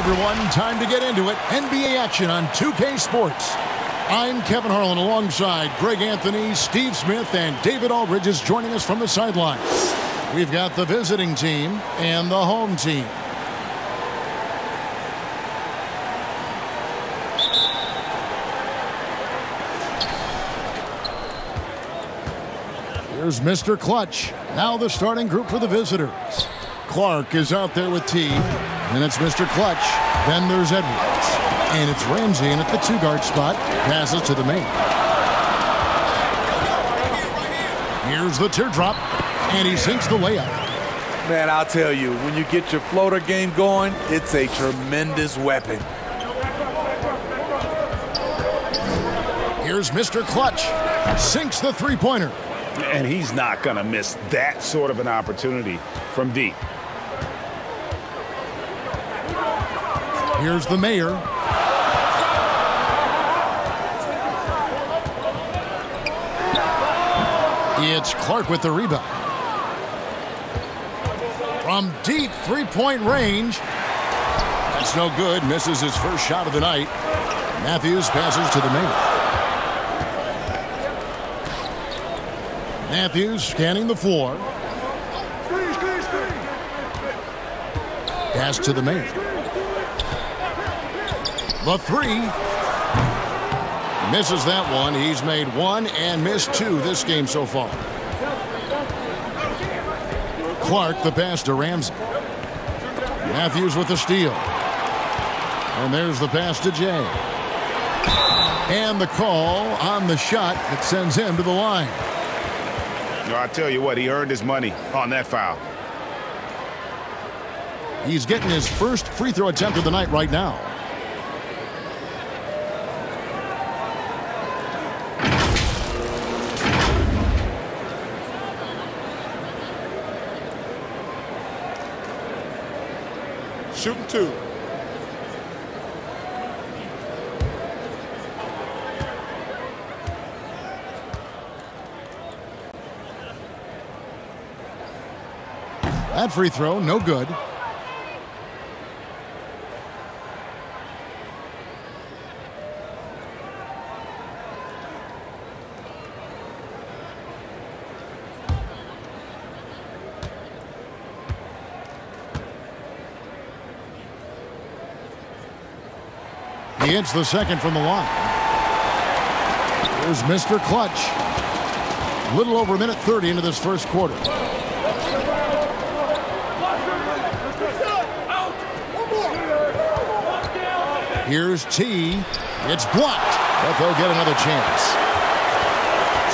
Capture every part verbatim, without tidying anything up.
Hi, everyone. Time to get into it. N B A action on two K Sports. I'm Kevin Harlan alongside Greg Anthony, Steve Smith, and David Aldridge is joining us from the sidelines. We've got the visiting team and the home team. Here's Mister Clutch. Now the starting group for the visitors. Clark is out there with T. And it's Mister Clutch. Then there's Edwards. And it's Ramsey in at the two-guard spot. Passes to the main. Here's the teardrop. And he sinks the layup. Man, I'll tell you, when you get your floater game going, it's a tremendous weapon. Here's Mister Clutch. Sinks the three-pointer. And he's not going to miss that sort of an opportunity from deep. Here's the mayor. It's Clark with the rebound. From deep three-point range. That's no good. Misses his first shot of the night. Matthews passes to the mayor. Matthews scanning the floor. Pass to the mayor. The three. Misses that one. He's made one and missed two this game so far. Clark, the pass to Ramsey. Matthews with the steal. And there's the pass to Jay. And the call on the shot that sends him to the line. No, I tell you what, he earned his money on that foul. He's getting his first free throw attempt of the night right now. Shooting two. That free throw, no good. He hits the second from the line. Here's Mister Clutch. A little over a minute thirty into this first quarter. Here's T. It's blocked, but they'll get another chance.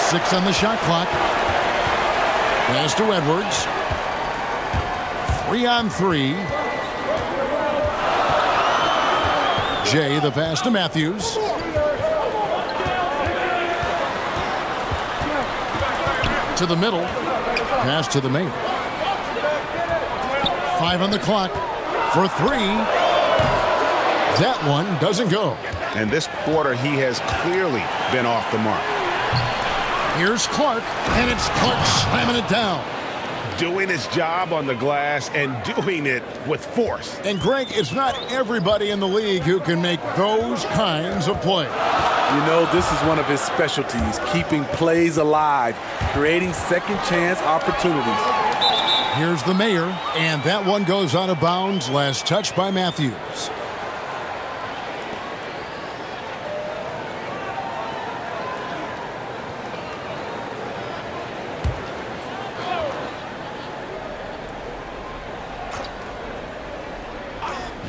Six on the shot clock. Pass to Edwards. Three on three. Jay, the pass to Matthews. To the middle. Pass to the main. Five on the clock for three. That one doesn't go. And this quarter, he has clearly been off the mark. Here's Clark, and it's Clark slamming it down. Doing his job on the glass and doing it with force. And, Greg, it's not everybody in the league who can make those kinds of plays. You know, this is one of his specialties, keeping plays alive, creating second-chance opportunities. Here's the mayor, and that one goes out of bounds. Last touch by Matthews.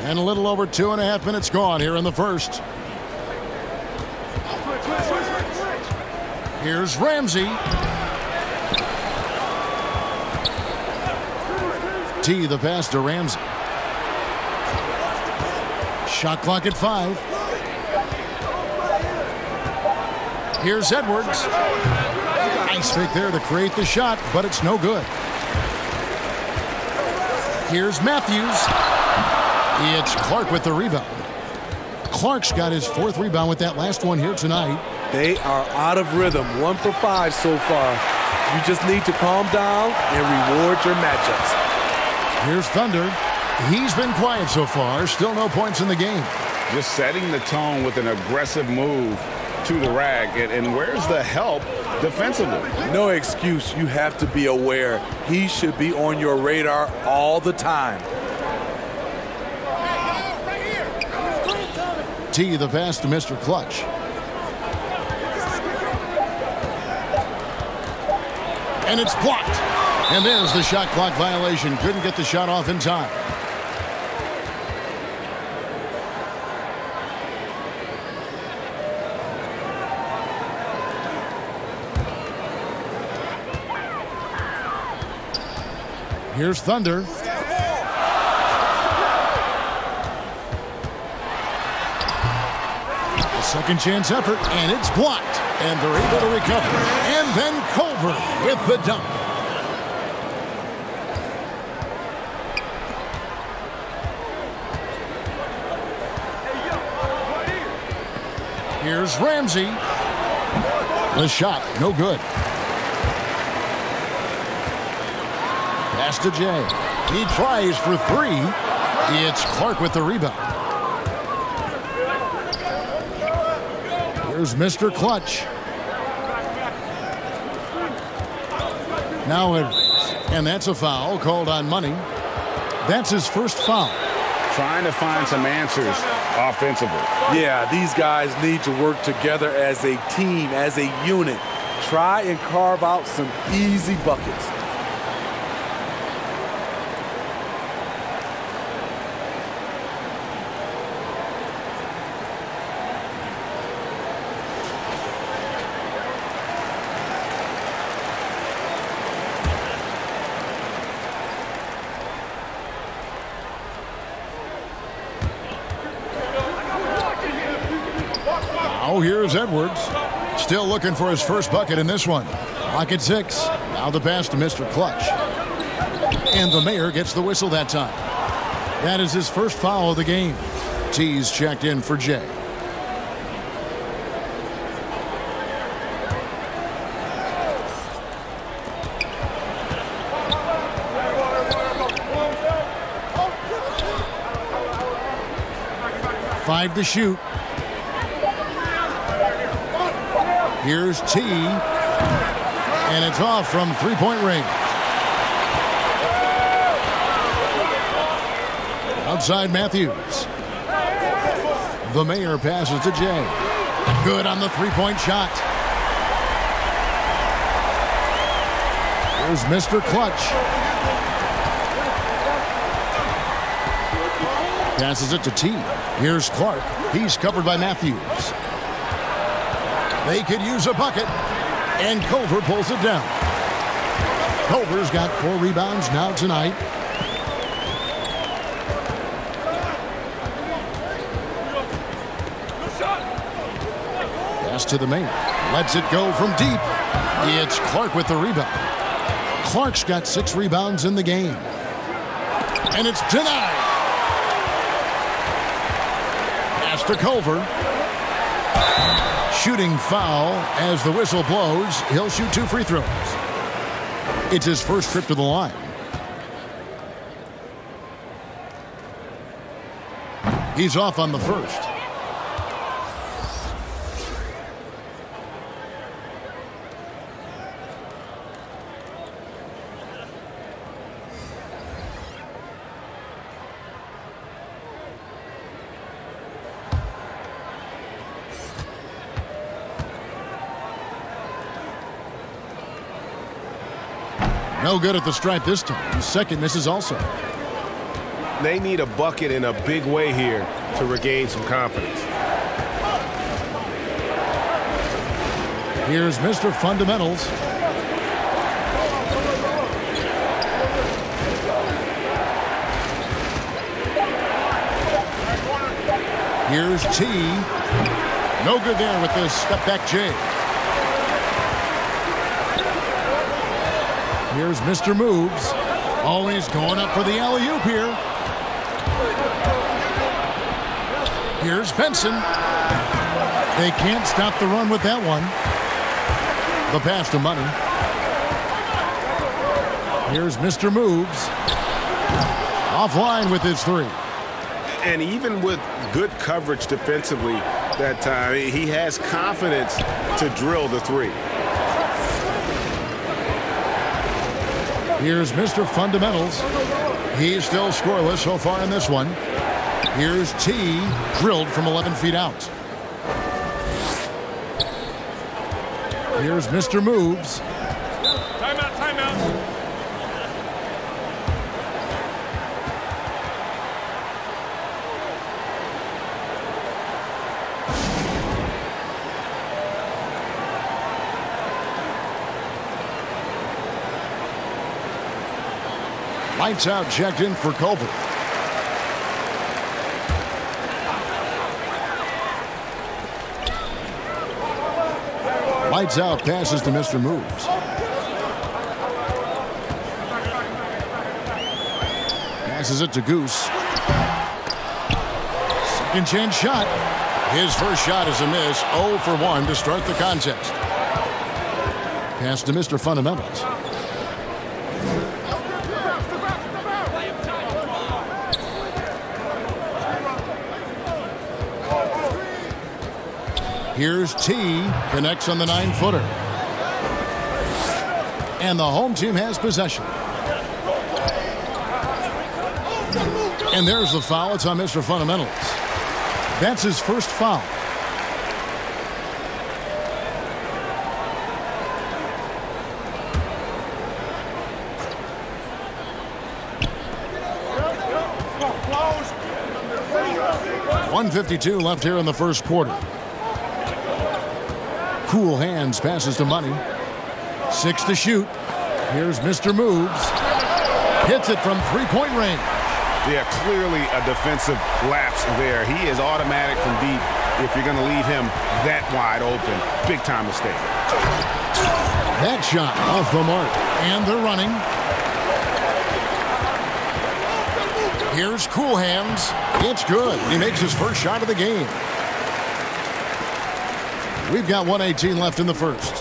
And a little over two and a half minutes gone here in the first. Here's Ramsey. T, the pass to Ramsey. Shot clock at five. Here's Edwards. Nice fake there to create the shot, but it's no good. Here's Matthews. It's Clark with the rebound. Clark's got his fourth rebound with that last one here tonight. They are out of rhythm. One for five so far. You just need to calm down and reward your matchups. Here's Thunder. He's been quiet so far. Still no points in the game. Just setting the tone with an aggressive move to the rack. And, and where's the help defensively? No excuse. You have to be aware. He should be on your radar all the time. T the pass to Mister Clutch. And it's blocked. And there's the shot clock violation. Couldn't get the shot off in time. Here's Thunder. A second chance effort, and it's blocked. And they're able to recover. And then Culver with the dunk. Here's Ramsey. The shot, no good. Pass to Jay. He tries for three. It's Clark with the rebound. Here's Mister Clutch. Now Edwards. And that's a foul called on Money. That's his first foul. Trying to find some answers offensively. Yeah, these guys need to work together as a team, as a unit. Try and carve out some easy buckets. Edwards still looking for his first bucket in this one. Pocket six. Now the pass to Mister Clutch. And the mayor gets the whistle that time. That is his first foul of the game. T's checked in for Jay. Five to shoot. Here's T, and it's off from three-point range. Outside Matthews. The mayor passes to Jay. Good on the three-point shot. Here's Mister Clutch. Passes it to T. Here's Clark. He's covered by Matthews. They could use a bucket, and Culver pulls it down. Culver's got four rebounds now tonight. Pass to the main. Lets it go from deep. It's Clark with the rebound. Clark's got six rebounds in the game. And it's denied. Pass to Culver. Shooting foul as the whistle blows. He'll shoot two free throws. It's his first trip to the line. He's off on the first. No good at the stripe this time. Second misses also. They need a bucket in a big way here to regain some confidence. Here's Mister Fundamentals. Here's T. No good there with this step back J. Here's Mister Moves. Always going up for the alley-oop here. Here's Benson. They can't stop the run with that one. The pass to Money. Here's Mister Moves. Offline with his three. And even with good coverage defensively that time, he has confidence to drill the three. Here's Mister Fundamentals. He's still scoreless so far in this one. Here's T, drilled from eleven feet out. Here's Mister Moves. Timeout, timeout. Lights out, checked in for Colbert. Lights out, passes to Mister Moves. Passes it to Goose. Second chance shot. His first shot is a miss. oh for one to start the contest. Pass to Mister Fundamentals. Here's T, connects on the nine-footer. And the home team has possession. And there's the foul. It's on Mister Fundamentals. That's his first foul. one fifty-two left here in the first quarter. Cool hands, passes to Money. Six to shoot. Here's Mister Moves. Hits it from three-point range. Yeah, clearly a defensive lapse there. He is automatic from deep if you're going to leave him that wide open. Big-time mistake. That shot off the mark. And they're running. Here's Cool Hands. It's good. He makes his first shot of the game. We've got one eighteen left in the first.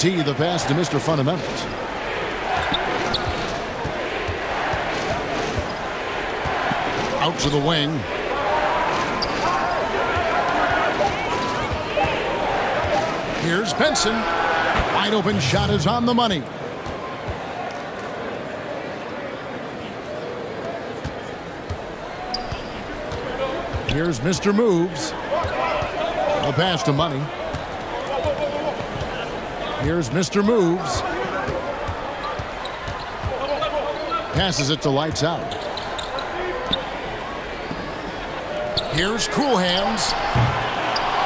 T, the pass to Mister Fundamentals. Out to the wing. Here's Benson. Wide open shot is on the money. Here's Mister Moves. The pass to Money. Here's Mister Moves. Passes it to Lights Out. Here's Cool Hands.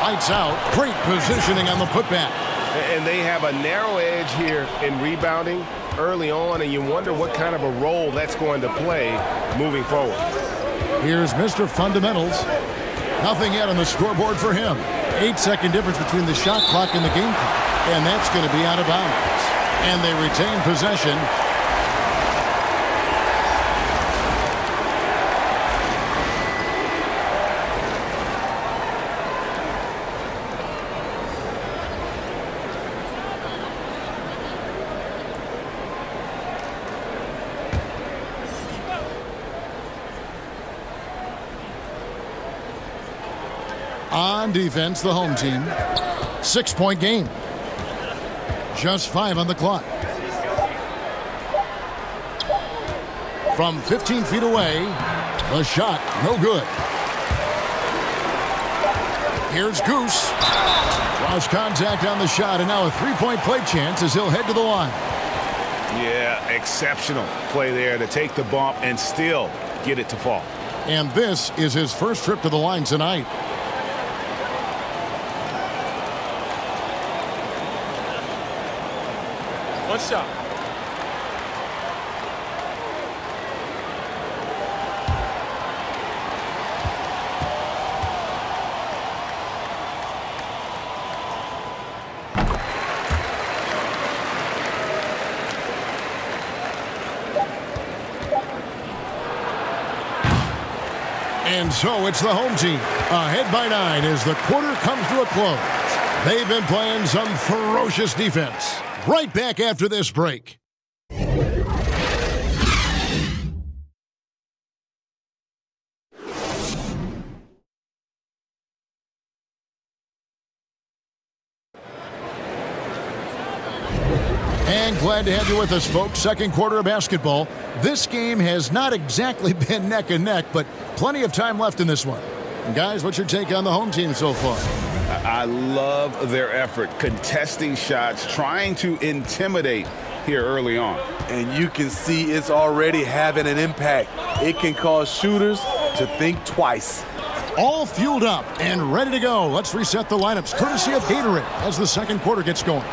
Lights Out. Great positioning on the putback. And they have a narrow edge here in rebounding early on, and you wonder what kind of a role that's going to play moving forward. Here's Mister Fundamentals. Nothing yet on the scoreboard for him. Eight-second difference between the shot clock and the game clock. And that's going to be out of bounds. And they retain possession. Defense, the home team. Six-point game. Just five on the clock. From fifteen feet away, the shot no good. Here's Goose. Draws contact on the shot, and now a three-point play chance as he'll head to the line. Yeah, exceptional play there to take the bump and still get it to fall. And this is his first trip to the line tonight. One shot. And so it's the home team ahead by nine as the quarter comes to a close. They've been playing some ferocious defense. Right back after this break. And glad to have you with us, folks. Second quarter of basketball. This game has not exactly been neck and neck, but plenty of time left in this one. And guys, what's your take on the home team so far? I love their effort, contesting shots, trying to intimidate here early on. And you can see it's already having an impact. It can cause shooters to think twice. All fueled up and ready to go. Let's reset the lineups, courtesy of Gatorade, as the second quarter gets going.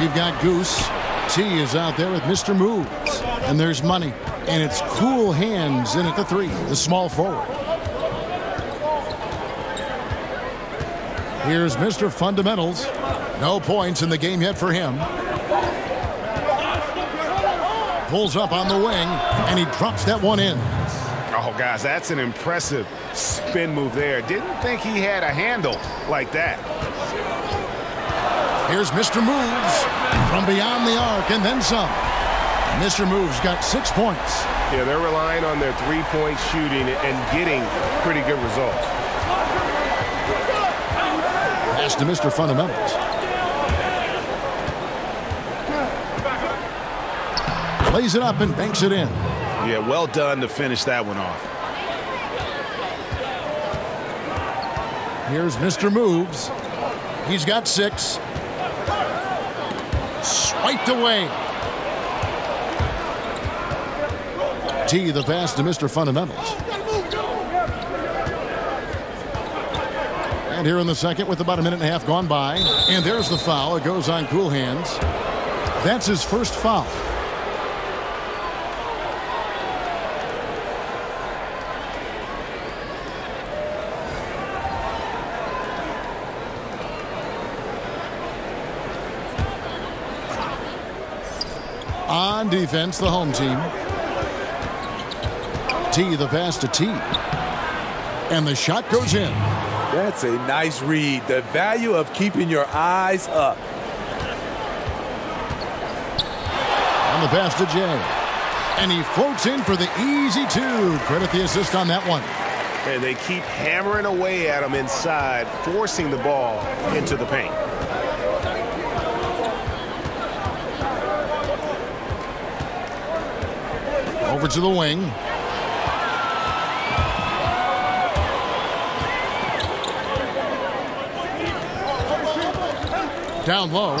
We've got Goose. T is out there with Mister Moves. And there's Money. And it's cool hands in at the three, the small forward. Here's Mister Fundamentals. No points in the game yet for him. Pulls up on the wing, and he drops that one in. Oh, guys, that's an impressive spin move there. Didn't think he had a handle like that. Here's Mister Moves from beyond the arc and then some. Mister Moves got six points. Yeah, they're relying on their three-point shooting and getting pretty good results. Pass to Mister Fundamentals. Plays it up and banks it in. Yeah, well done to finish that one off. Here's Mister Moves. He's got six. Swiped away. T the pass to Mister Fundamentals. And here in the second, with about a minute and a half gone by. And there's the foul. It goes on cool hands. That's his first foul. On defense, the home team. T the pass to T. And the shot goes in. That's a nice read. The value of keeping your eyes up. On the pass to J. And he floats in for the easy two. Credit the assist on that one. And they keep hammering away at him inside, forcing the ball into the paint. Over to the wing. Down low.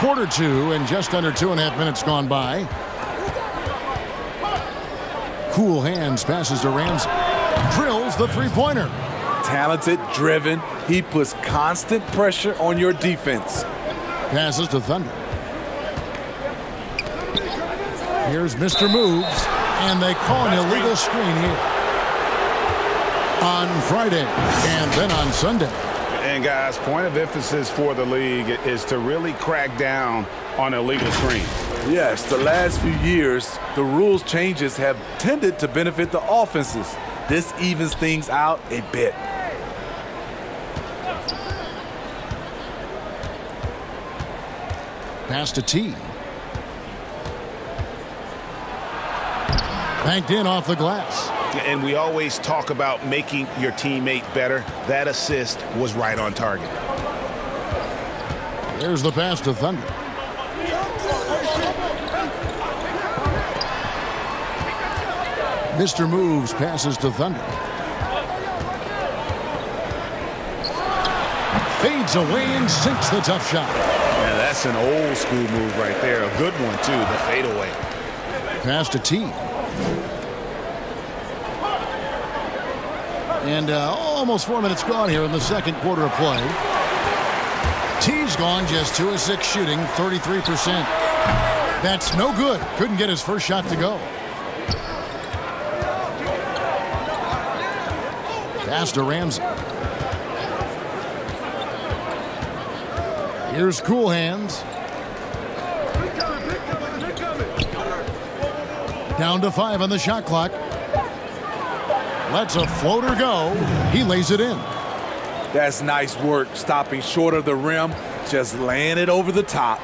Quarter two and just under two and a half minutes gone by. Cool hands passes to Ramsey. Drills the three-pointer. Talented, driven. He puts constant pressure on your defense. Passes to Thunder. Here's Mister Moves, and they call an illegal screen here. On Friday, and then on Sunday. And, guys, point of emphasis for the league is to really crack down on illegal screens. Yes, the last few years, the rules changes have tended to benefit the offenses. This evens things out a bit. Pass to T. Banked in off the glass. And we always talk about making your teammate better. That assist was right on target. There's the pass to Thunder. Mister Moves passes to Thunder. Fades away and sinks the tough shot. Yeah, that's an old school move right there. A good one, too, the fadeaway. Pass to T. And uh, almost four minutes gone here in the second quarter of play. T's gone just two of six shooting, thirty-three percent. That's no good. Couldn't get his first shot to go. Pass to Ramsey. Here's Cool Hands. Down to five on the shot clock. Lets a floater go. He lays it in. That's nice work, stopping short of the rim, just laying it over the top.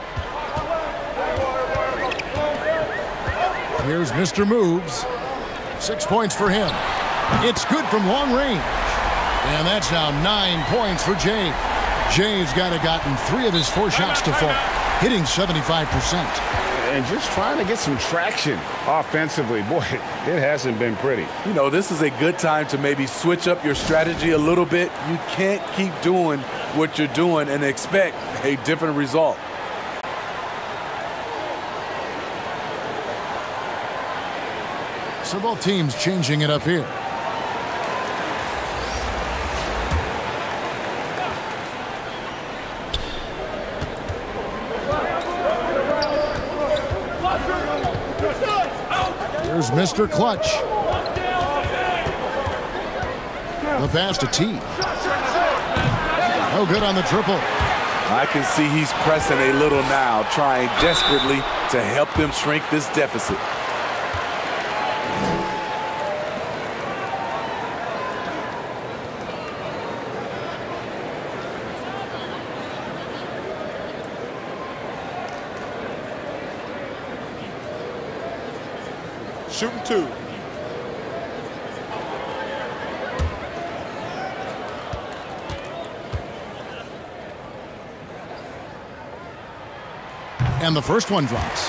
Here's Mister Moves. Six points for him. It's good from long range. And that's now nine points for Jay. Jay's got to gotten three of his four shots to fall, hitting seventy-five percent. And just trying to get some traction offensively. Boy, it hasn't been pretty. You know, this is a good time to maybe switch up your strategy a little bit. You can't keep doing what you're doing and expect a different result. So both teams changing it up here. Mister Clutch. The pass to T. No good on the triple. I can see he's pressing a little now, trying desperately to help them shrink this deficit. Shooting two. And the first one drops.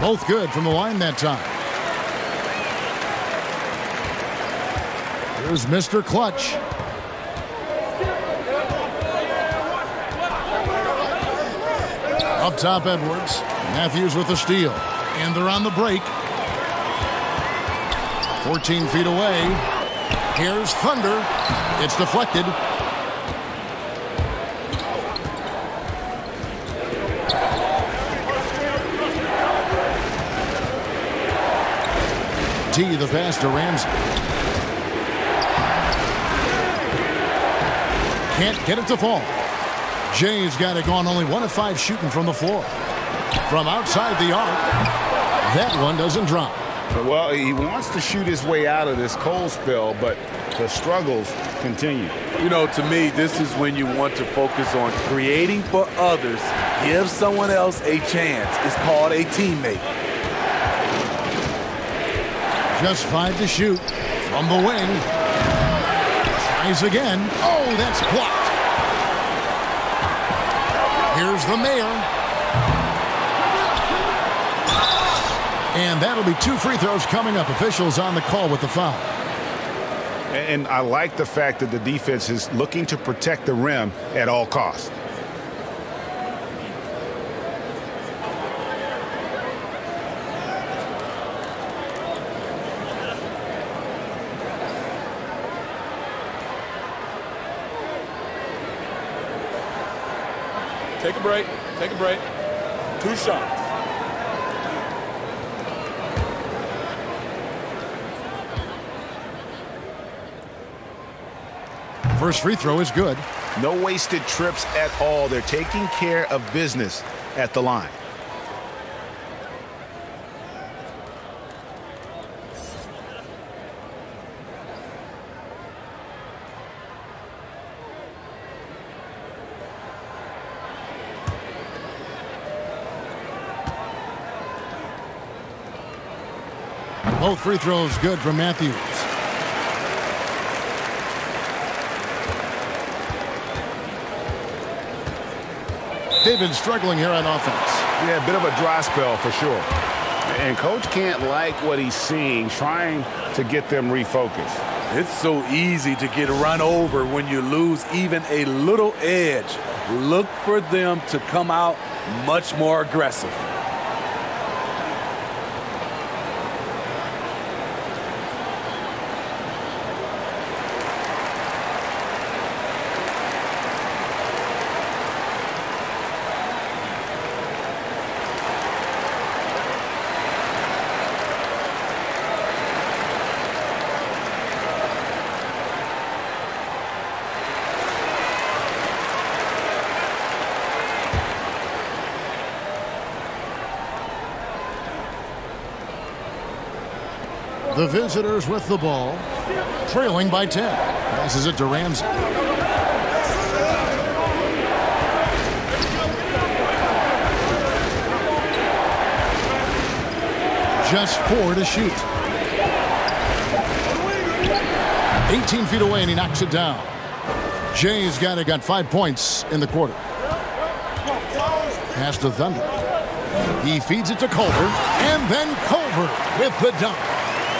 Both good from the line that time. Here's Mister Clutch. Up top, Edwards. Matthews with a steal. And they're on the break. fourteen feet away. Here's Thunder. It's deflected. T, the pass to Ramsey. Can't get it to fall. Jay's got it going, only one of five shooting from the floor. From outside the arc, that one doesn't drop. Well, he wants to shoot his way out of this cold spell, but the struggles continue. You know, to me, this is when you want to focus on creating for others. Give someone else a chance. It's called a teammate. Just five to shoot from the wing. Tries again. Oh, that's blocked. Here's the mayor. And that'll be two free throws coming up. Officials on the call with the foul. And I like the fact that the defense is looking to protect the rim at all costs. Take a break. Take a break. Two shots. First free throw is good. No wasted trips at all. They're taking care of business at the line. Both free throws good from Matthews. They've been struggling here on offense. Yeah, a bit of a dry spell for sure. And coach can't like what he's seeing, trying to get them refocused. It's so easy to get run over when you lose even a little edge. Look for them to come out much more aggressive. The visitors with the ball, trailing by ten. Passes it to Ramsey. Just four to shoot. eighteen feet away, and he knocks it down. Jay's got it, got five points in the quarter. Pass to Thunder. He feeds it to Culver, and then Culver with the dunk.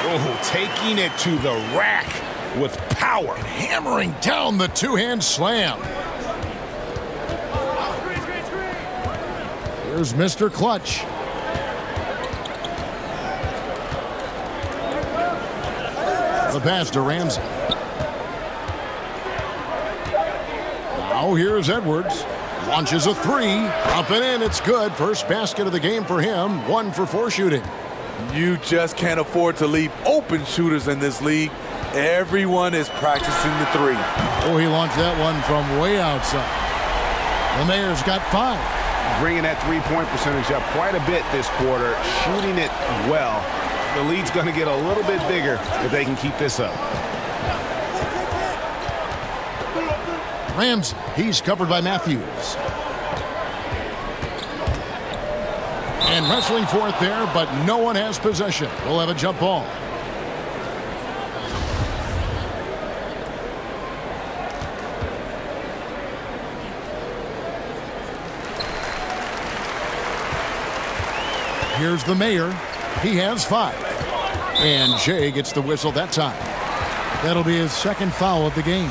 Oh, taking it to the rack with power, and hammering down the two-hand slam. Here's Mister Clutch. The pass to Ramsey. Now here's Edwards. Launches a three, up and in, it's good. First basket of the game for him, one for four shooting. You just can't afford to leave open shooters in this league. Everyone is practicing the three. Oh, he launched that one from way outside. The Mayor's got five. Bringing that three-point percentage up quite a bit this quarter, shooting it well. The lead's going to get a little bit bigger if they can keep this up. Ramsey, he's covered by Matthews. And wrestling for it there, but no one has possession. We'll have a jump ball. Here's the Mayor. He has five. And Jay gets the whistle that time. That'll be his second foul of the game.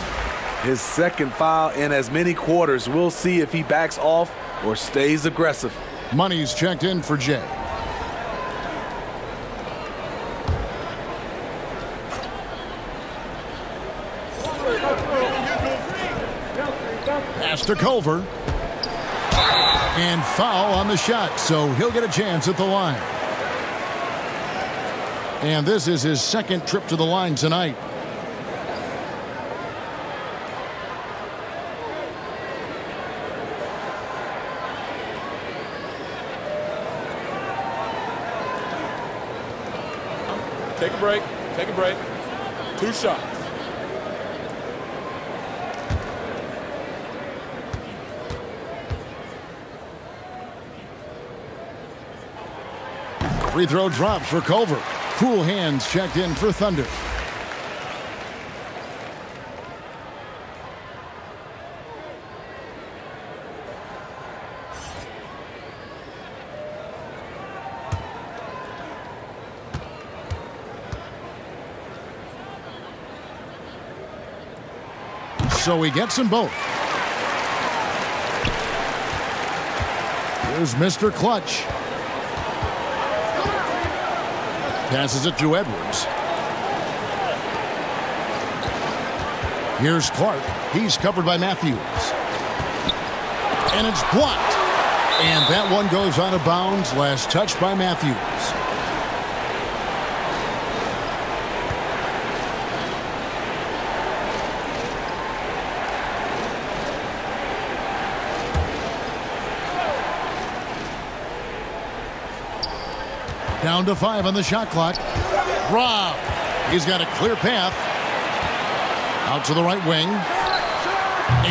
His second foul in as many quarters. We'll see if he backs off or stays aggressive. Money's checked in for Jay. Pass to Culver. And foul on the shot, so he'll get a chance at the line. And this is his second trip to the line tonight. Take a break. Take a break. Two shots. Free throw drops for Culver. Cool hands checked in for Thunder. So he gets them both. Here's Mister Clutch. Passes it to Edwards. Here's Clark. He's covered by Matthews. And it's blocked. And that one goes out of bounds. Last touch by Matthews. Down to five on the shot clock. Rob, he's got a clear path. Out to the right wing.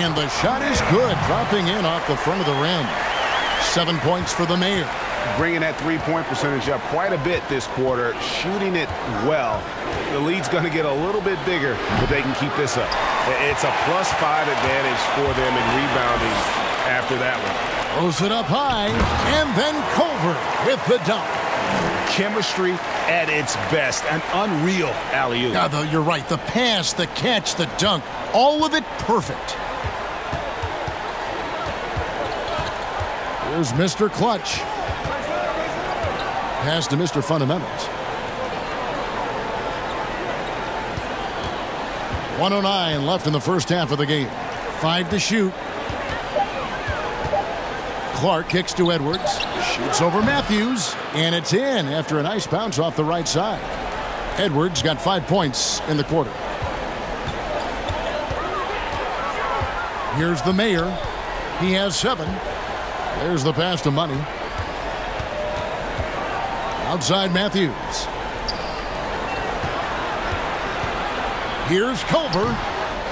And the shot is good, dropping in off the front of the rim. Seven points for the Mayor. Bringing that three-point percentage up quite a bit this quarter, shooting it well. The lead's going to get a little bit bigger if they can keep this up. It's a plus five advantage for them in rebounding after that one. Throws it up high, and then Culver with the dunk. Chemistry at its best. An unreal alley-oop. Yeah, though, you're right. The pass, the catch, the dunk. All of it perfect. Here's Mister Clutch. Pass to Mister Fundamentals. one oh nine left in the first half of the game. Five to shoot. Clark kicks to Edwards, shoots over Matthews, and it's in after a nice bounce off the right side. Edwards got five points in the quarter. Here's the Mayor. He has seven. There's the pass to Money. Outside Matthews. Here's Culver.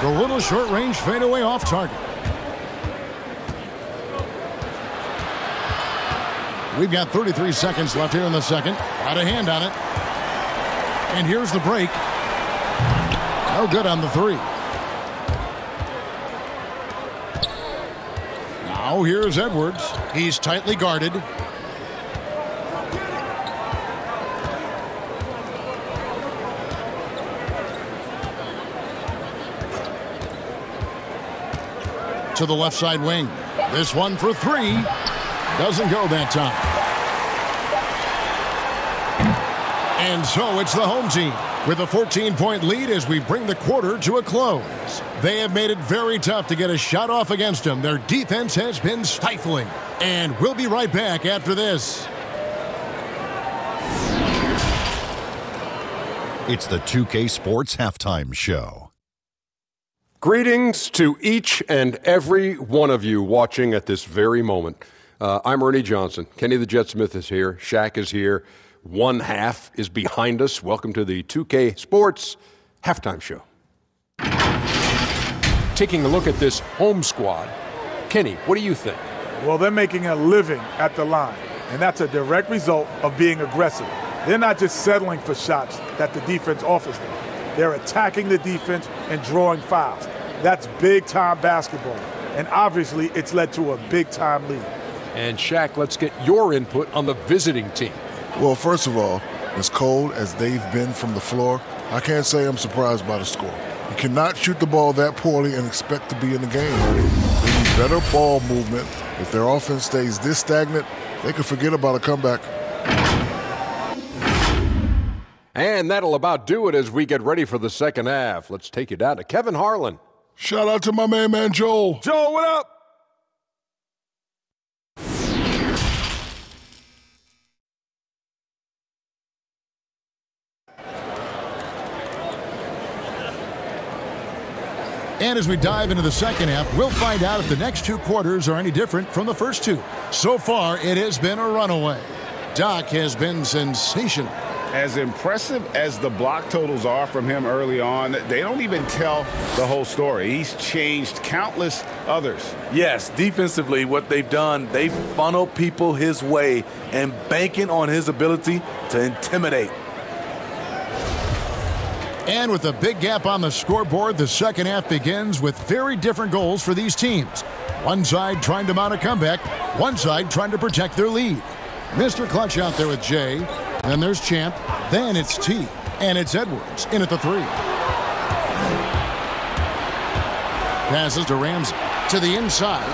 The little short-range fadeaway off target. We've got thirty-three seconds left here in the second. Got a hand on it. And here's the break. No good on the three. Now here's Edwards. He's tightly guarded. To the left side wing. This one for three. Doesn't go that time. And so it's the home team with a fourteen-point lead as we bring the quarter to a close. They have made it very tough to get a shot off against them. Their defense has been stifling. And we'll be right back after this. It's the two K Sports Halftime Show. Greetings to each and every one of you watching at this very moment. Uh, I'm Ernie Johnson. Kenny the Jet Smith is here. Shaq is here. One half is behind us. Welcome to the two K Sports Halftime Show. Taking a look at this home squad, Kenny, what do you think? Well, they're making a living at the line, and that's a direct result of being aggressive. They're not just settling for shots that the defense offers them. They're attacking the defense and drawing fouls. That's big-time basketball. And obviously, it's led to a big-time lead. And, Shaq, let's get your input on the visiting team. Well, first of all, as cold as they've been from the floor, I can't say I'm surprised by the score. You cannot shoot the ball that poorly and expect to be in the game. They need better ball movement. If their offense stays this stagnant, they can forget about a comeback. And that'll about do it as we get ready for the second half. Let's take you down to Kevin Harlan. Shout out to my main man, Joel. Joel, what up? And as we dive into the second half, we'll find out if the next two quarters are any different from the first two. So far, it has been a runaway. Doc has been sensational. As impressive as the block totals are from him early on, they don't even tell the whole story. He's changed countless others. Yes, defensively, what they've done, they've funneled people his way and banking on his ability to intimidate. And with a big gap on the scoreboard, the second half begins with very different goals for these teams. One side trying to mount a comeback, one side trying to protect their lead. Mister Clutch out there with Jay. Then there's Champ. Then it's T. And it's Edwards in at the three. Passes to Ramsey. To the inside.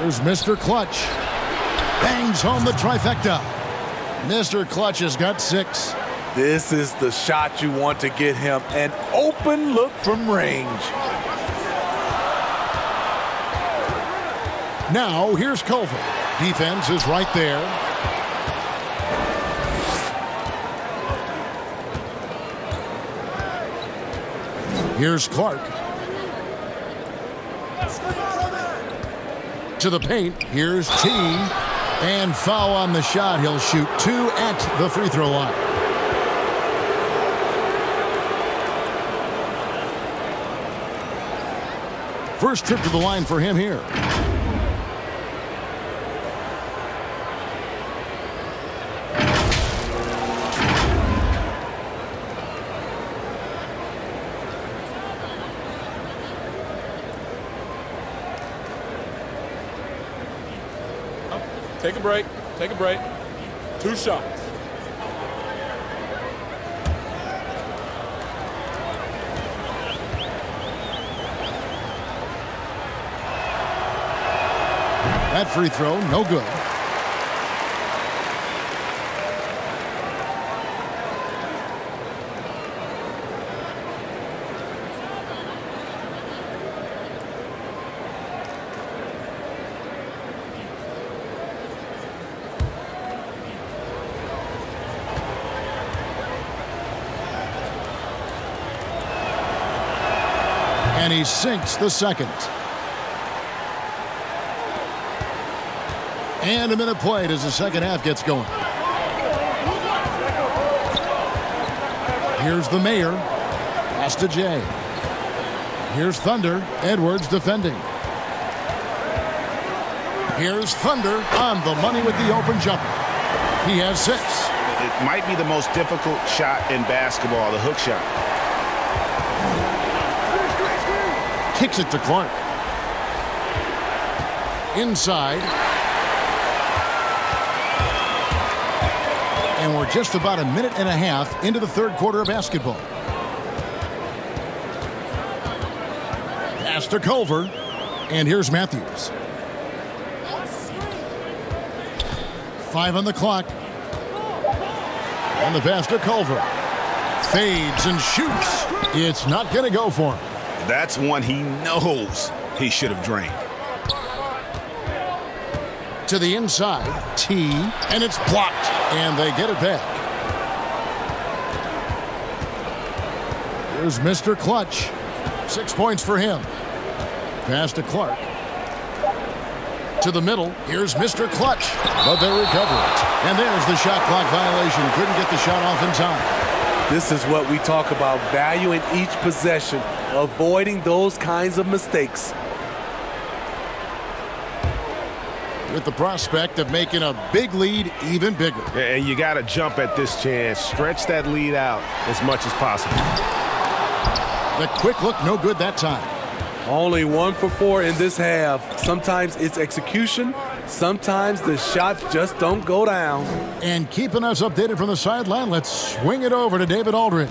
Here's Mister Clutch. Bangs home the trifecta. Mister Clutch has got six. This is the shot you want to get him. An open look from range. Now here's Culver. Defense is right there. Here's Clark. To the paint. Here's T. And foul on the shot. He'll shoot two at the free throw line. First trip to the line for him here. Take a break. Take a break. Two shots. That free throw, no good. And he sinks the second. And a minute played as the second half gets going. Here's the mayor. Pass to Jay. Here's Thunder. Edwards defending. Here's Thunder on the money with the open jumper. He has six. It might be the most difficult shot in basketball, the hook shot. Kicks it to Clark. Inside. And we're just about a minute and a half into the third quarter of basketball. Pass to Culver. And here's Matthews. Five on the clock. And the pass to Culver. Fades and shoots. It's not going to go for him. That's one he knows he should have drained. To the inside. T. And it's blocked. And they get it back. Here's Mister Clutch. Six points for him. Pass to Clark. To the middle. Here's Mister Clutch. But they recover it. And there's the shot clock violation. Couldn't get the shot off in time. This is what we talk about. Value in each possession. Avoiding those kinds of mistakes. With the prospect of making a big lead even bigger. And you got to jump at this chance. Stretch that lead out as much as possible. The quick look, no good that time. Only one for four in this half. Sometimes it's execution. Sometimes the shots just don't go down. And keeping us updated from the sideline, let's swing it over to David Aldridge.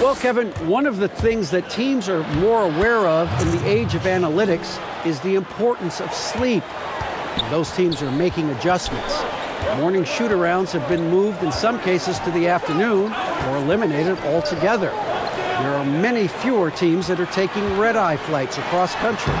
Well, Kevin, one of the things that teams are more aware of in the age of analytics is the importance of sleep. Those teams are making adjustments. Morning shoot-arounds have been moved in some cases to the afternoon or eliminated altogether. There are many fewer teams that are taking red-eye flights across country.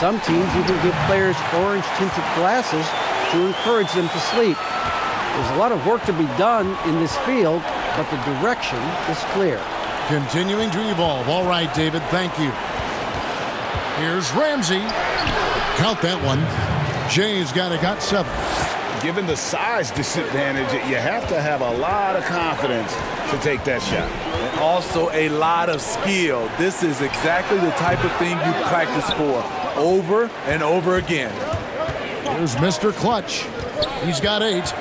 Some teams even give players orange-tinted glasses to encourage them to sleep. There's a lot of work to be done in this field, but the direction is clear. Continuing to evolve. All right, David, thank you. Here's Ramsey. Count that one. Jay's got it, got seven. Given the size disadvantage, you have to have a lot of confidence to take that shot. And also a lot of skill. This is exactly the type of thing you practice for over and over again. Here's Mister Clutch. He's got eight.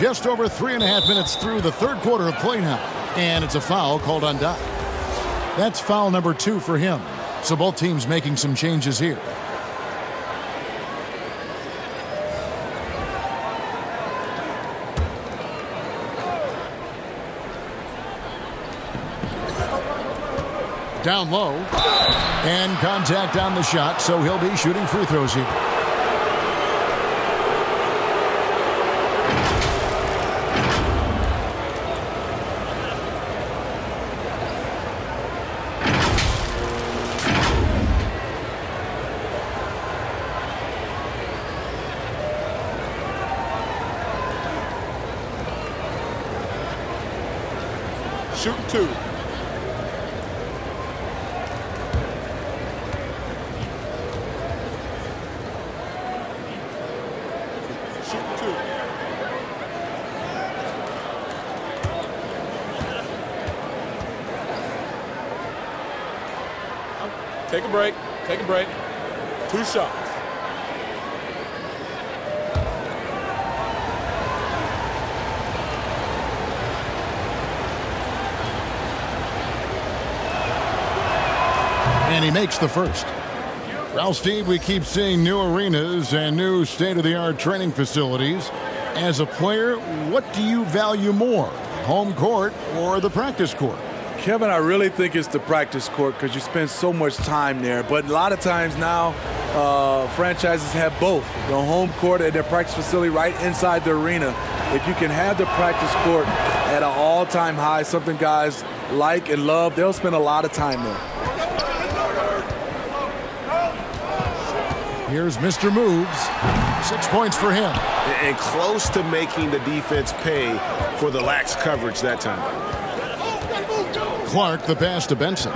Just over three and a half minutes through the third quarter of play now. And it's a foul called on Doc. That's foul number two for him. So both teams making some changes here. Down low. And contact on the shot, so he'll be shooting free throws here. Shoot two. Take a break. Take a break. Two shots. And he makes the first. Well, Steve, we keep seeing new arenas and new state-of-the-art training facilities. As a player, what do you value more, home court or the practice court? Kevin, I really think it's the practice court because you spend so much time there. But a lot of times now, uh, franchises have both. The home court and their practice facility right inside the arena. If you can have the practice court at an all-time high, something guys like and love, they'll spend a lot of time there. Here's Mister Moves. Six points for him. And close to making the defense pay for the lax coverage that time. Clark, the pass to Benson.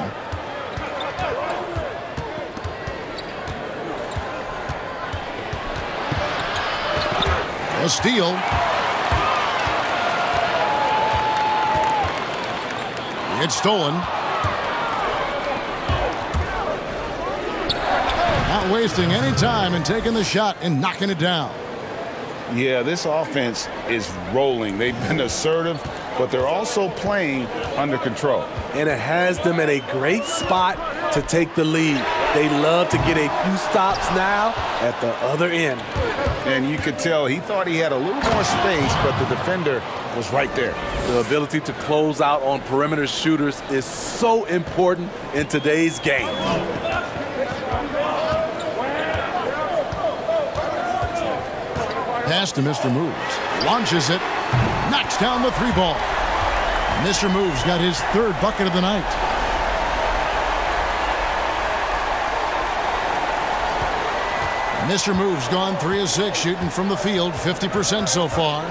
A steal. It's stolen. Not wasting any time and taking the shot and knocking it down. Yeah, this offense is rolling. They've been assertive, but they're also playing under control. And it has them in a great spot to take the lead. They love to get a few stops now at the other end. And you could tell he thought he had a little more space, but the defender was right there. The ability to close out on perimeter shooters is so important in today's game. Pass to Mister Moves. Launches it. Knocks down the three ball. Mister Moves got his third bucket of the night. Mister Moves gone three of six shooting from the field, fifty percent so far.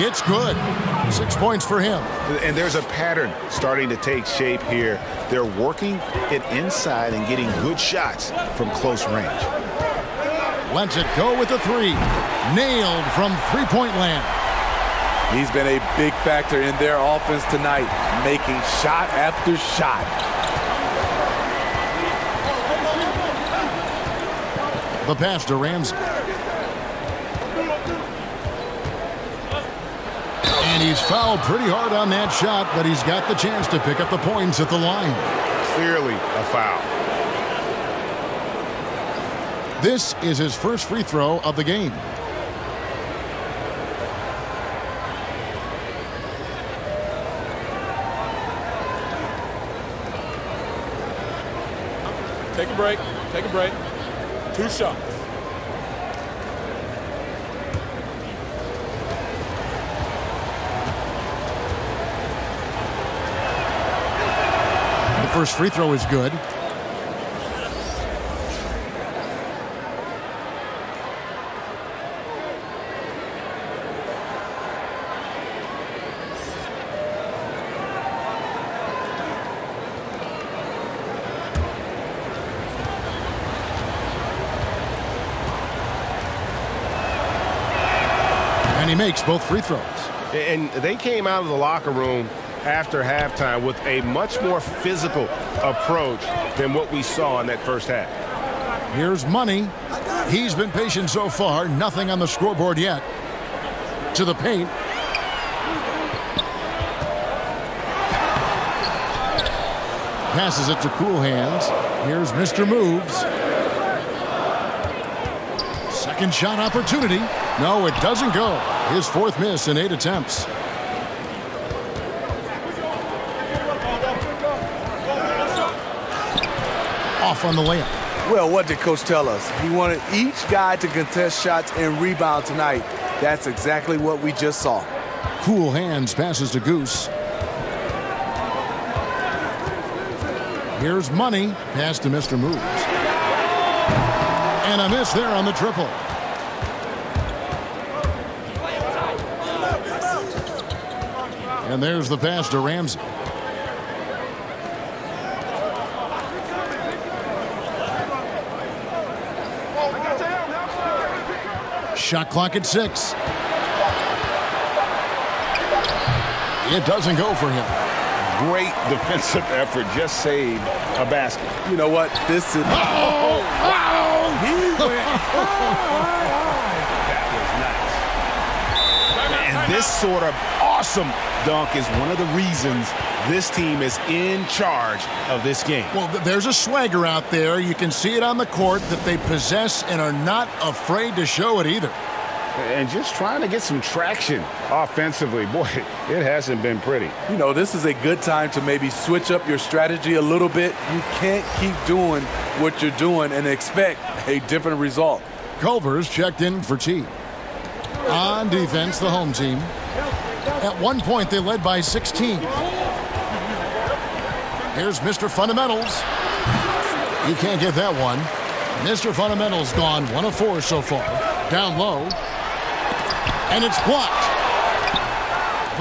It's good. Six points for him. And there's a pattern starting to take shape here. They're working it inside and getting good shots from close range. Lets it go with a three. Nailed from three-point land. He's been a big factor in their offense tonight, making shot after shot. The pass to Ramsey. And he's fouled pretty hard on that shot, but he's got the chance to pick up the points at the line. Clearly a foul. This is his first free throw of the game. Take a break. Take a break. Two shots. First free throw is good. And he makes both free throws. And they came out of the locker room after halftime with a much more physical approach than what we saw in that first half. Here's Money. He's been patient so far. Nothing on the scoreboard yet. To the paint. Passes it to Cool Hands. Here's Mister Moves. Second shot opportunity. No, it doesn't go. His fourth miss in eight attempts. On the layup. Well, what did Coach tell us? He wanted each guy to contest shots and rebound tonight. That's exactly what we just saw. Cool Hands passes to Goose. Here's Money. Pass to Mister Moves. And a miss there on the triple. And there's the pass to Ramsey. Shot clock at six. It doesn't go for him. Great defensive effort. Just saved a basket. You know what? This is... Uh-oh! Uh-oh! He went high. That was nice. And this sort of awesome dunk is one of the reasons this team is in charge of this game. Well, there's a swagger out there. You can see it on the court that they possess and are not afraid to show it either. And just trying to get some traction offensively. Boy, it hasn't been pretty. You know, this is a good time to maybe switch up your strategy a little bit. You can't keep doing what you're doing and expect a different result. Culver's checked in for T. On defense, the home team. At one point, they led by sixteen. Here's Mister Fundamentals. You can't get that one. Mister Fundamentals gone one of four so far. Down low. And it's blocked.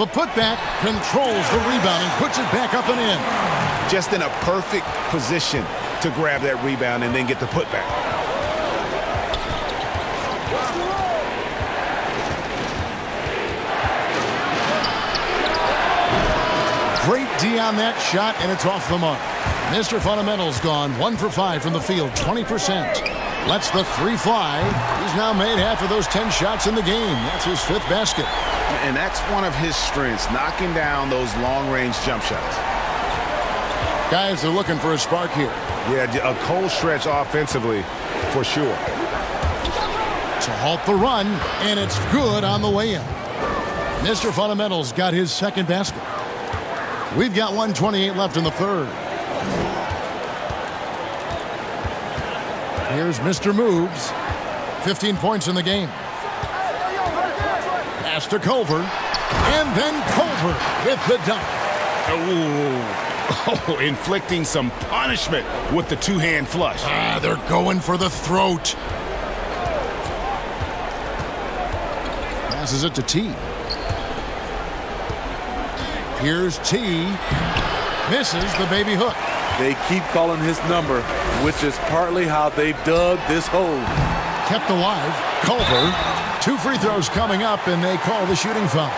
The putback controls the rebound and puts it back up and in. Just in a perfect position to grab that rebound and then get the putback. Great D on that shot, and it's off the mark. Mister Fundamentals gone one for five from the field, twenty percent. Lets the three fly. He's now made half of those ten shots in the game. That's his fifth basket. And that's one of his strengths, knocking down those long-range jump shots. Guys are looking for a spark here. Yeah, a cold stretch offensively for sure. To halt the run, and it's good on the way in. Mister Fundamentals got his second basket. We've got one twenty-eight left in the third. Here's Mister Moves. fifteen points in the game. Pass to Culver. And then Culver with the dunk. Ooh. Oh, inflicting some punishment with the two-hand flush. Ah, they're going for the throat. Passes it to T. Here's T. Misses the baby hook. They keep calling his number, which is partly how they've dug this hole. Kept alive. Culver. Two free throws coming up, and they call the shooting foul.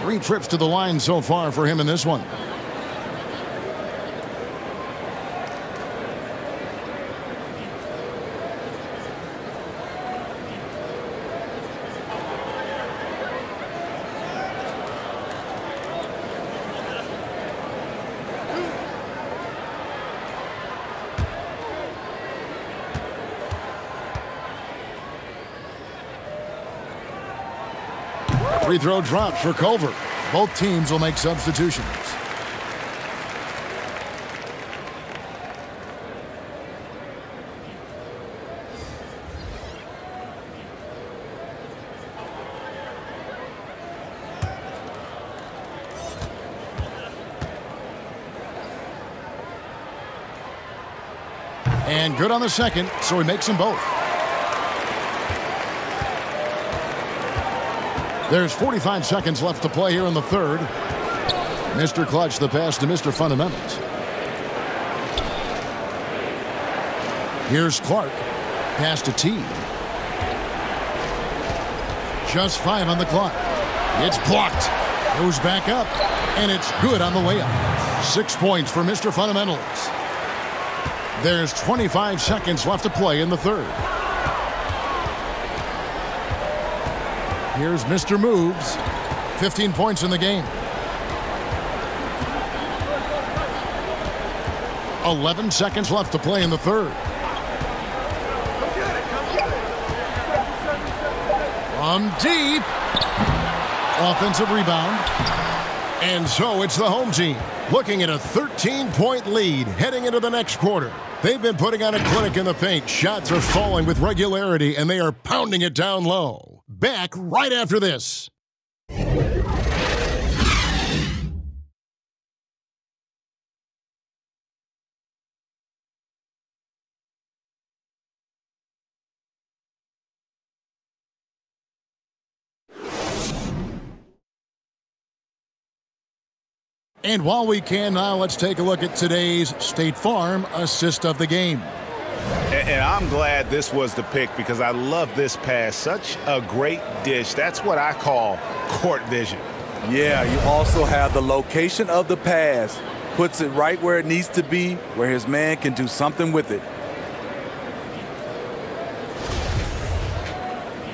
Three trips to the line so far for him in this one. Free throw drops for Culver. Both teams will make substitutions. And good on the second, so he makes them both. There's forty-five seconds left to play here in the third. Mister Clutch, the pass to Mister Fundamentals. Here's Clark. Pass to T. Just five on the clock. It's blocked. Goes back up. And it's good on the way up. Six points for Mister Fundamentals. There's twenty-five seconds left to play in the third. Here's Mister Moves. fifteen points in the game. eleven seconds left to play in the third. From deep. Offensive rebound. And so it's the home team, looking at a thirteen-point lead heading into the next quarter. They've been putting on a clinic in the paint. Shots are falling with regularity, and they are pounding it down low. Back right after this. And while we can now, let's take a look at today's State Farm assist of the game. And I'm glad this was the pick because I love this pass. Such a great dish. That's what I call court vision. Yeah, you also have the location of the pass. Puts it right where it needs to be, where his man can do something with it.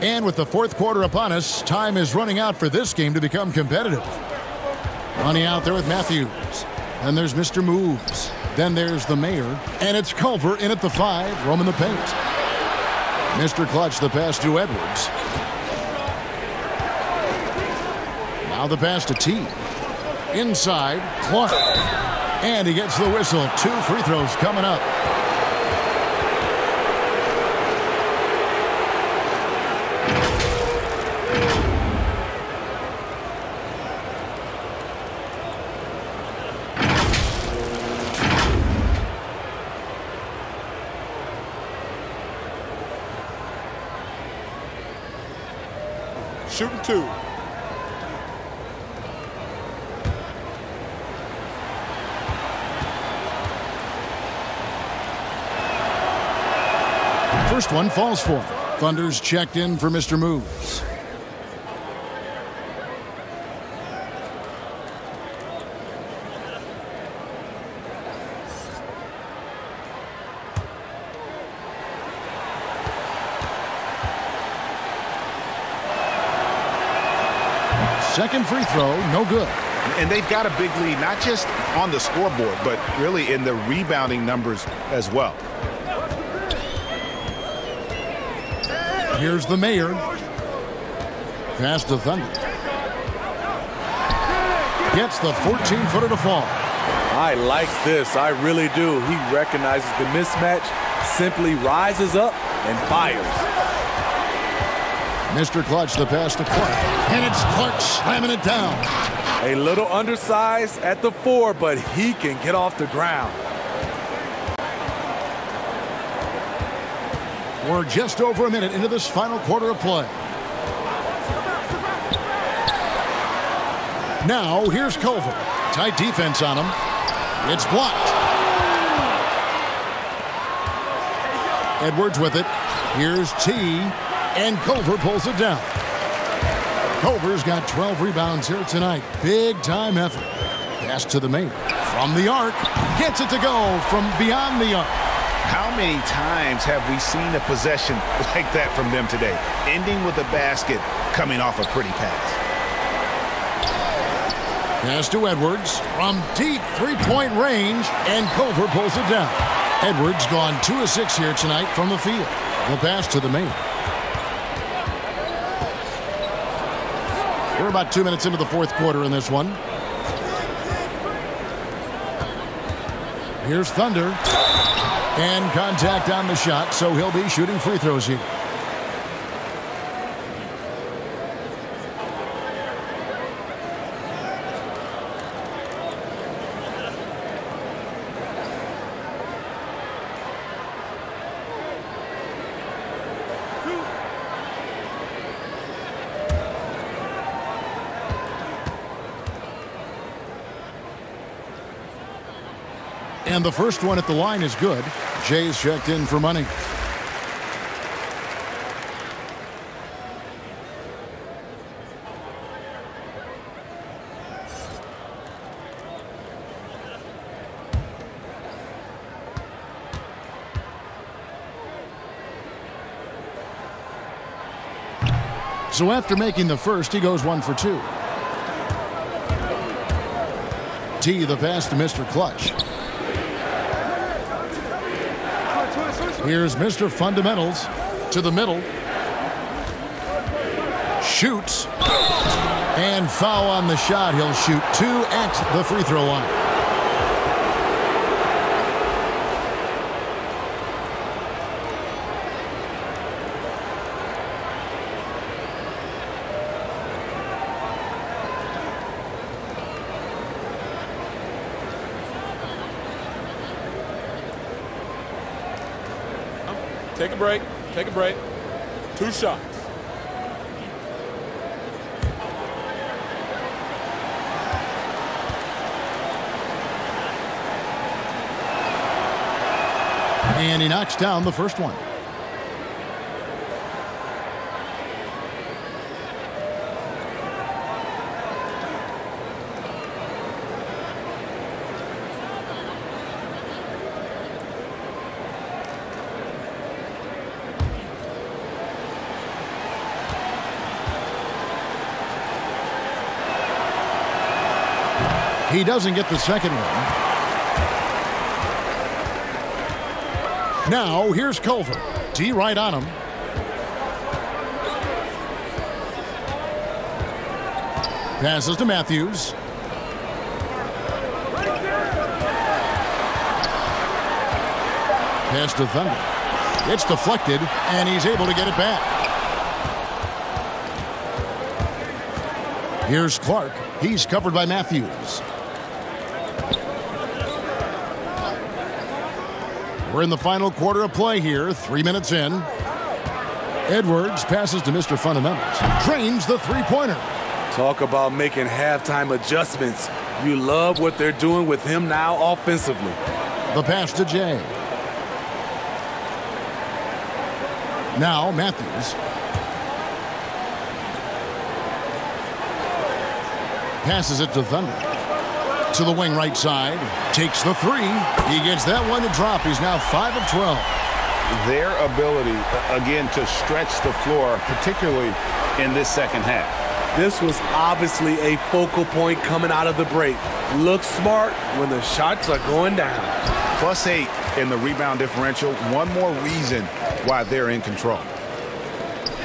And with the fourth quarter upon us, time is running out for this game to become competitive. Running out there with Matthews. And there's Mister Moves. Then there's the mayor, and it's Culver in at the five, roaming the paint. Mister Clutch, the pass to Edwards. Now the pass to T. Inside, Clark. And he gets the whistle. Two free throws coming up. Shooting two. First one falls for him. Thunder's checked in for Mister Moves. Second free throw, no good. And they've got a big lead, not just on the scoreboard, but really in the rebounding numbers as well. Here's the mayor. Pass to Thunder. Gets the fourteen-footer to fall. I like this. I really do. He recognizes the mismatch, simply rises up and fires. Mister Clutch, the pass to Clark, and it's Clark slamming it down. A little undersized at the four, but he can get off the ground. We're just over a minute into this final quarter of play. Now, here's Culver. Tight defense on him. It's blocked. Edwards with it. Here's T. And Culver pulls it down. Culver's got twelve rebounds here tonight. Big time effort. Pass to the main. From the arc. Gets it to go from beyond the arc. How many times have we seen a possession like that from them today? Ending with a basket coming off a pretty pass. Pass to Edwards. From deep three-point range. And Culver pulls it down. Edwards gone two of six here tonight from the field. The pass to the main. We're about two minutes into the fourth quarter in this one. Here's Thunder. And contact on the shot, so he'll be shooting free throws here. And the first one at the line is good. Jays checked in for money. So after making the first, he goes one for two. T the pass to Mister Clutch. Here's Mister Fundamentals to the middle. Shoots. And foul on the shot. He'll shoot two at the free throw line. Take a break. Take a break. Two shots. And he knocks down the first one. He doesn't get the second one. Now, here's Culver. D right on him. Passes to Matthews. Pass to Thunder. It's deflected, and he's able to get it back. Here's Clark. He's covered by Matthews. We're in the final quarter of play here, three minutes in. Edwards passes to Mister Fundamentals. Drains the three-pointer. Talk about making halftime adjustments. You love what they're doing with him now offensively. The pass to Jay. Now Matthews. Passes it to Thunder. To the wing right side. Takes the three. He gets that one to drop. He's now five of twelve. Their ability, again, to stretch the floor, particularly in this second half. This was obviously a focal point coming out of the break. Look smart when the shots are going down. Plus eight in the rebound differential. One more reason why they're in control.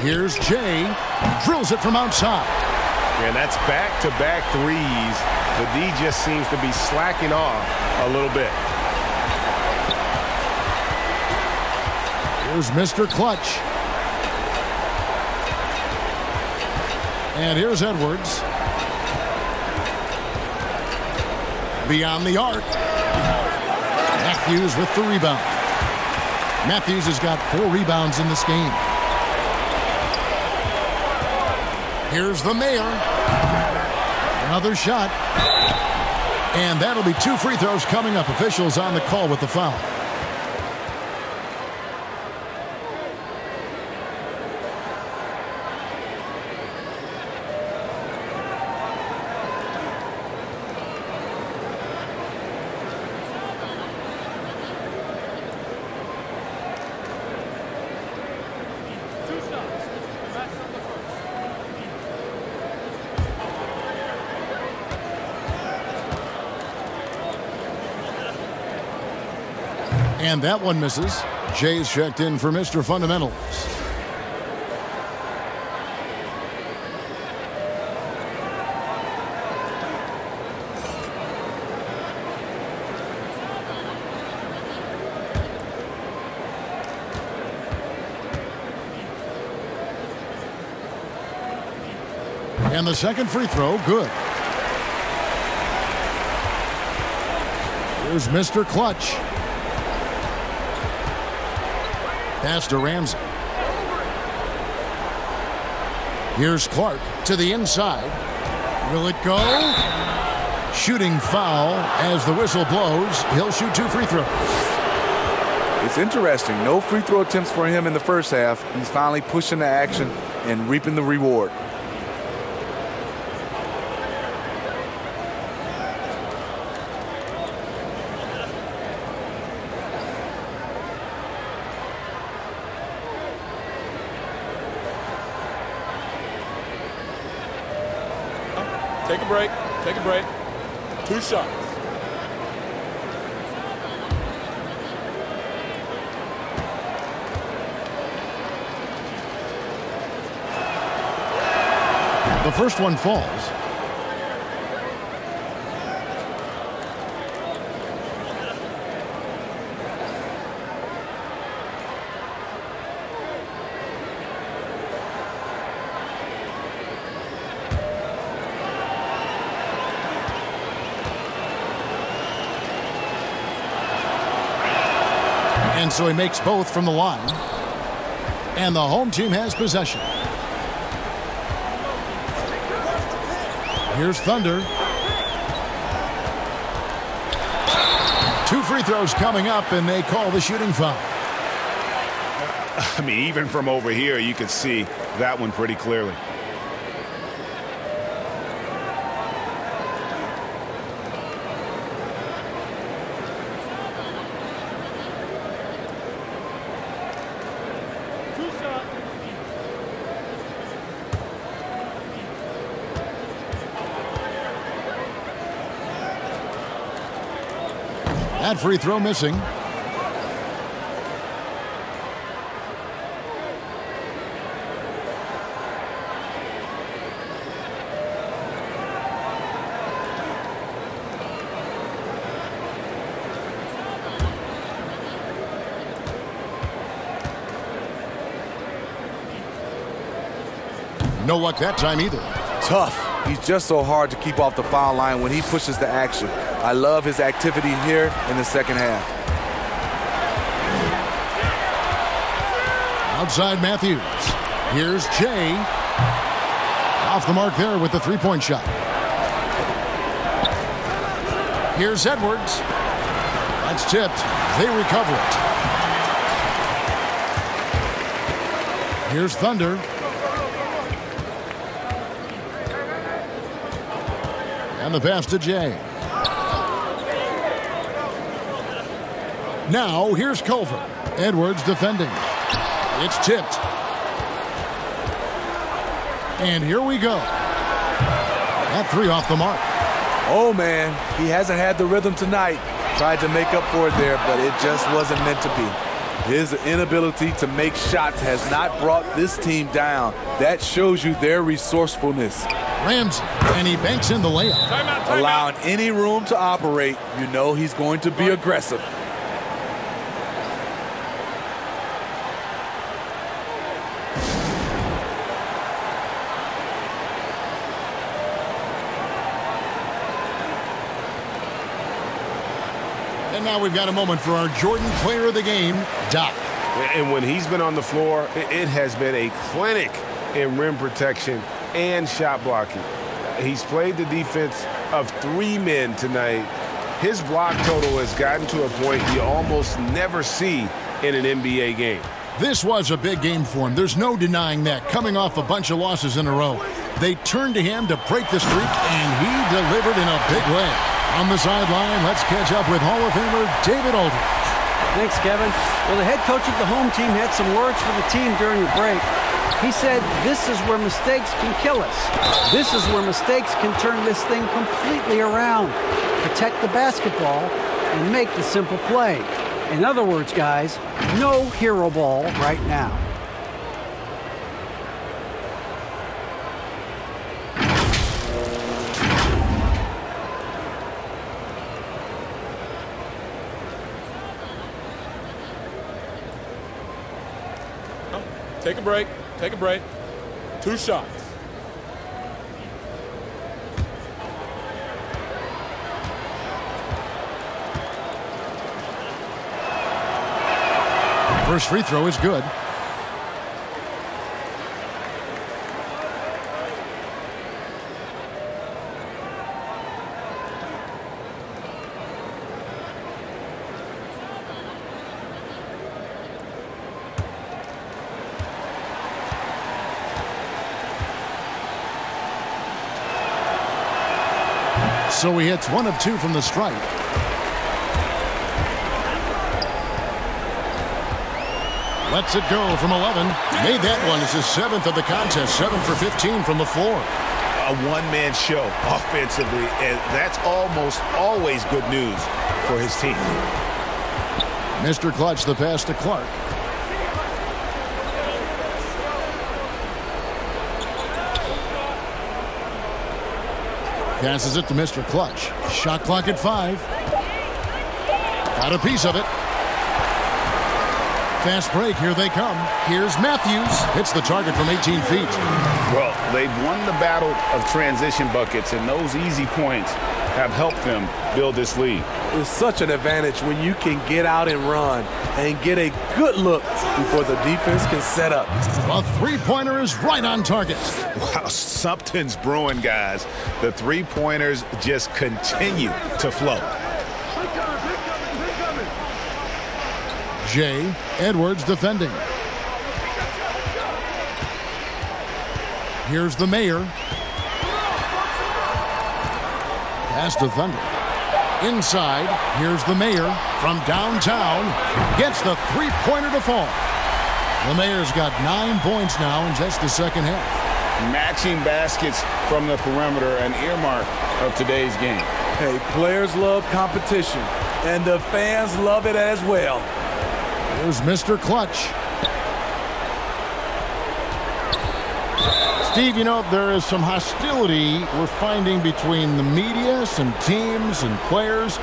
Here's Jay. Drills it from outside. And that's back-to-back threes. The D just seems to be slacking off a little bit. Here's Mister Clutch. And here's Edwards. Beyond the arc. Matthews with the rebound. Matthews has got four rebounds in this game. Here's the mayor. Another shot. And that'll be two free throws coming up. Officials on the call with the foul. And that one misses. Jay's checked in for Mister Fundamentals. And the second free throw, good. Here's Mister Clutch. Pass to Ramsey. Here's Clark to the inside. Will it go? Shooting foul as the whistle blows. He'll shoot two free throws. It's interesting. No free throw attempts for him in the first half. He's finally pushing the action and reaping the reward. Take a break. Take a break. Two shots. The first one falls. And so he makes both from the line. And the home team has possession. Here's Thunder. Two free throws coming up, and they call the shooting foul. I mean, even from over here, you could see that one pretty clearly. That free throw missing. No luck that time either. Tough. He's just so hard to keep off the foul line when he pushes the action. I love his activity here in the second half. Outside Matthews. Here's Jay. Off the mark there with the three-point shot. Here's Edwards. That's tipped. They recover it. Here's Thunder. And the pass to Jay. Now here's Culver. Edwards defending. It's tipped. And here we go. That three off the mark. Oh, man. He hasn't had the rhythm tonight. Tried to make up for it there, but it just wasn't meant to be. His inability to make shots has not brought this team down. That shows you their resourcefulness. Ramsey, and he banks in the layup. Timeout, timeout. Allowing any room to operate, you know he's going to be aggressive. And now we've got a moment for our Jordan player of the game, Doc. And when he's been on the floor, it has been a clinic in rim protection and shot blocking. He's played the defense of three men tonight. His block total has gotten to a point you almost never see in an N B A game. This was a big game for him. There's no denying that. Coming off a bunch of losses in a row, they turned to him to break the streak, and he delivered in a big way. On the sideline, let's catch up with Hall of Famer David Aldridge. Thanks, Kevin. Well, the head coach of the home team had some words for the team during the break. He said, this is where mistakes can kill us. This is where mistakes can turn this thing completely around. Protect the basketball and make the simple play. In other words, guys, no hero ball right now. Take a break. Take a break. Two shots. First free throw is good. So he hits one of two from the stripe. Lets it go from eleven. Made that one. It's his seventh of the contest. seven for fifteen from the floor. A one-man show offensively, and that's almost always good news for his team. Mister Clutch, the pass to Clark. Passes it to Mister Clutch. Shot clock at five. Got a piece of it. Fast break. Here they come. Here's Matthews. Hits the target from eighteen feet. Well, they've won the battle of transition buckets, and those easy points have helped them build this lead. It's such an advantage when you can get out and run and get a good look before the defense can set up. A three-pointer is right on target. Wow, something's brewing, guys. The three-pointers just continue to flow. Jay Edwards defending. Here's the mayor. Pass to Thunder. Inside, here's the mayor from downtown. Gets the three-pointer to fall. The mayor's got nine points now in just the second half. Matching baskets from the perimeter, an earmark of today's game. Hey, players love competition, and the fans love it as well. Here's Mister Clutch. Steve, you know, there is some hostility we're finding between the media, some teams, and players.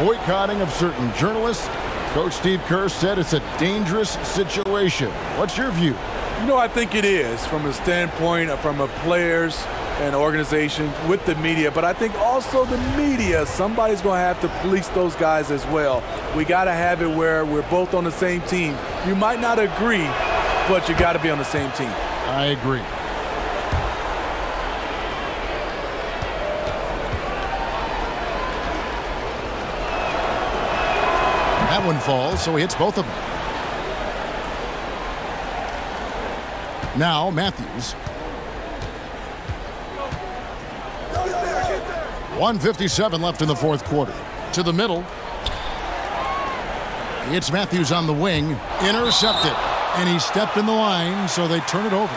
Boycotting of certain journalists. Coach Steve Kerr said it's a dangerous situation. What's your view? You know, I think it is from a standpoint of from a players and organization with the media. But I think also the media, somebody's going to have to police those guys as well. We got to have it where we're both on the same team. You might not agree, but you got to be on the same team. I agree. That one falls, so he hits both of them. Now Matthews. one fifty-seven left in the fourth quarter. To the middle. It's Matthews on the wing. Intercepted. And he stepped in the line, so they turn it over.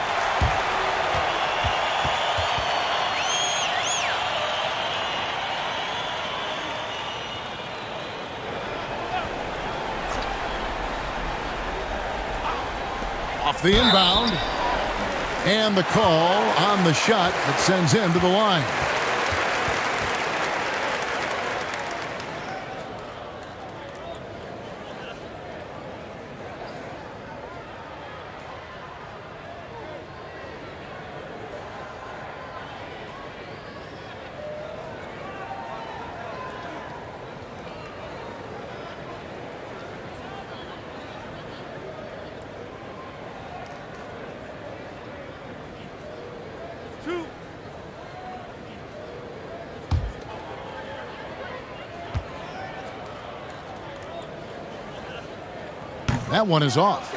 Off the inbound. And the call on the shot that sends him to the line. That one is off.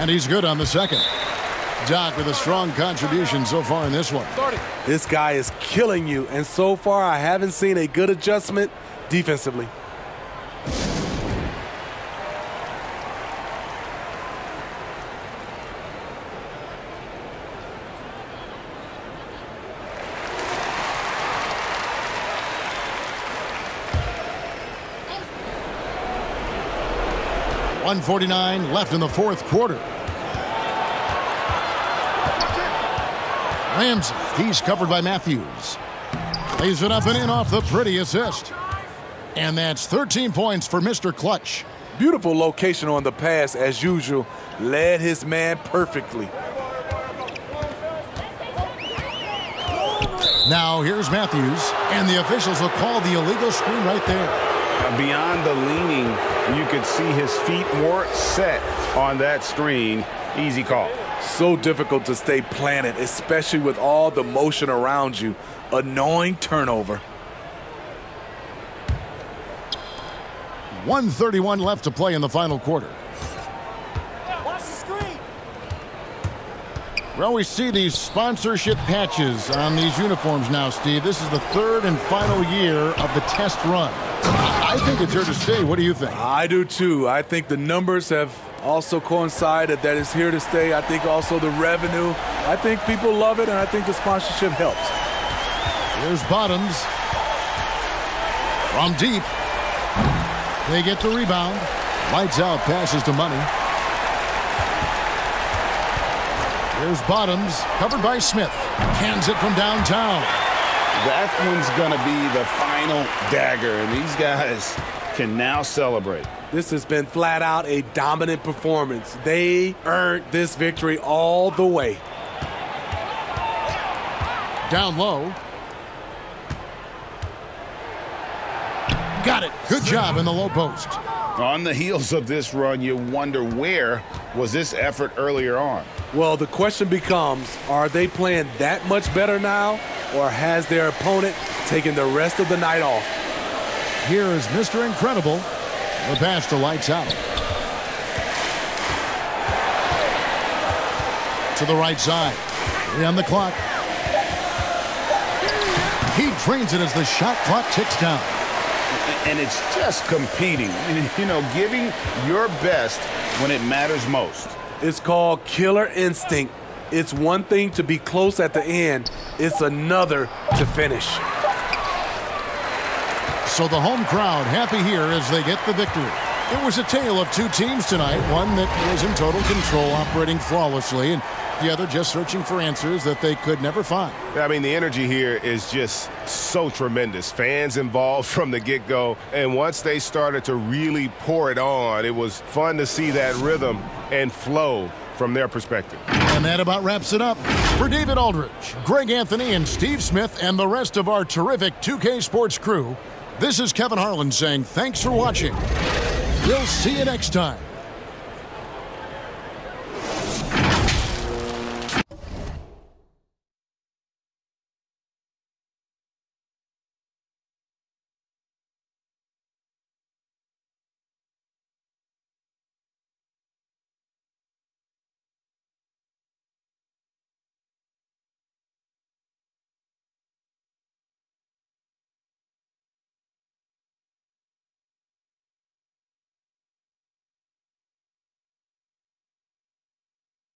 And he's good on the second. Doc with a strong contribution so far in this one. This guy is killing you, and so far I haven't seen a good adjustment defensively. one forty-nine left in the fourth quarter. Ramsey, he's covered by Matthews. Lays it up and in off the pretty assist. And that's thirteen points for Mister Clutch. Beautiful location on the pass, as usual. Led his man perfectly. Now here's Matthews, and the officials will call the illegal screen right there. Beyond the leaning, you could see his feet more set on that screen. Easy call. So difficult to stay planted, especially with all the motion around you. Annoying turnover. one thirty-one left to play in the final quarter. Watch the screen. We always see these sponsorship patches on these uniforms now, Steve. This is the third and final year of the test run. I think it's here to stay. What do you think? I do too. I think the numbers have also coincided that it's here to stay. I think also the revenue. I think people love it, and I think the sponsorship helps. Here's Bottoms. From deep. They get the rebound. Lights out, passes to Money. Here's Bottoms, covered by Smith. Hands it from downtown. That one's going to be the final dagger, and these guys can now celebrate. This has been flat out a dominant performance. They earned this victory all the way. Down low. Got it. Good job in the low post. On the heels of this run, you wonder, where was this effort earlier on? Well, the question becomes, are they playing that much better now, or has their opponent taken the rest of the night off? Here is Mister Incredible. The pass to lights out. To the right side. Three on the clock. He drains it as the shot clock ticks down. And it's just competing. You know, giving your best when it matters most. It's called killer instinct. It's one thing to be close at the end. It's another to finish. So the home crowd happy here as they get the victory. It was a tale of two teams tonight, one that was in total control, operating flawlessly, and the other just searching for answers that they could never find. I mean, the energy here is just so tremendous. Fans involved from the get-go, and once they started to really pour it on, it was fun to see that rhythm and flow from their perspective. And that about wraps it up. For David Aldridge, Greg Anthony, and Steve Smith, and the rest of our terrific two K Sports crew, this is Kevin Harlan saying thanks for watching. We'll see you next time.